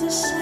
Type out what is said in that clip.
to say.